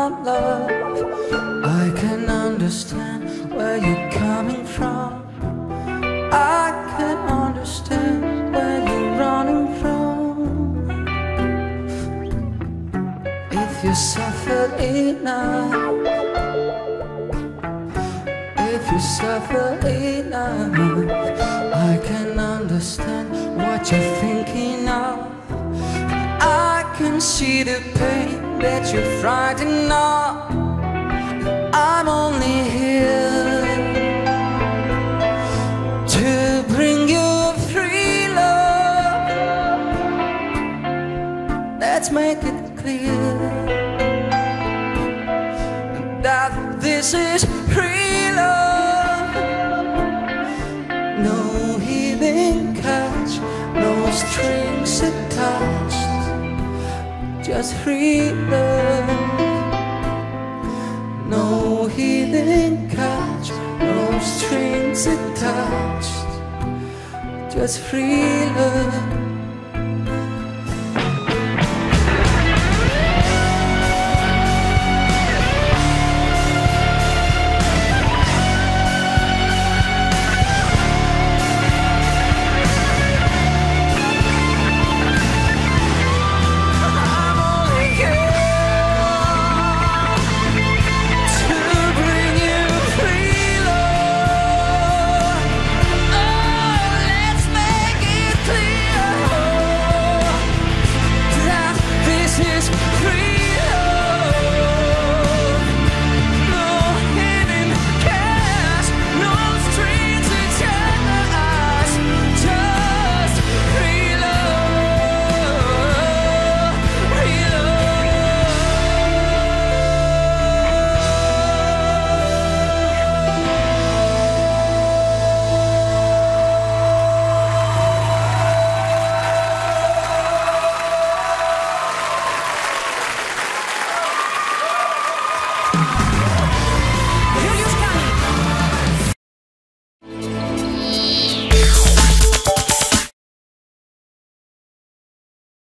from love. I can understand where you're coming from. I can understand where you're running from. If you suffered enough, if you suffered enough, I can understand what you're thinking of. I can see the pain that you're frightened of. I'm only here to bring you free love. Let's make it clear that this is free love. No hidden catch, no strings attached, just free love. No hidden catch, no strings attached, just free love.